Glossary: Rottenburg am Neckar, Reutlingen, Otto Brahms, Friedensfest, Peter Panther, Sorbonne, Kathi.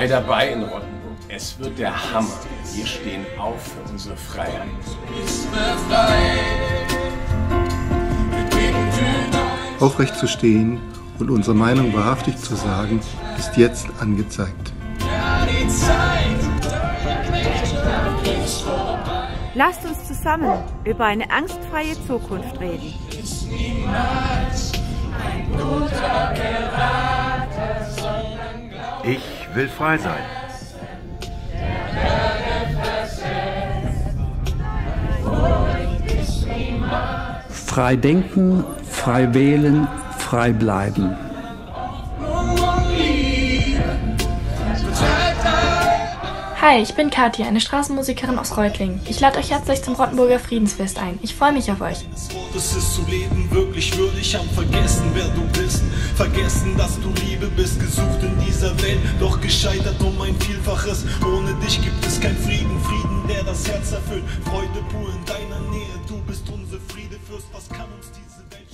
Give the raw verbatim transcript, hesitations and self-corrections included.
Sei dabei in Rottenburg. Es wird der Hammer. Wir stehen auf für unsere Freiheit. Aufrecht zu stehen und unsere Meinung wahrhaftig zu sagen, ist jetzt angezeigt. Lasst uns zusammen über eine angstfreie Zukunft reden. Ich will frei sein. Frei denken, frei wählen, frei bleiben. Hi, ich bin Kathi, eine Straßenmusikerin aus Reutlingen. Ich lade euch herzlich zum Rottenburger Friedensfest ein. Ich freue mich auf euch. Das Wort ist zum Leben wirklich würdig, haben vergessen, wer du bist. Vergessen, dass du Liebe bist, gesucht in dieser Welt, doch gescheitert um ein Vielfaches. Ohne dich gibt es keinen Frieden, Frieden, der das Herz erfüllt. Freude pur in deiner Nähe, du bist unser Friedefürst, was kann uns diese Welt?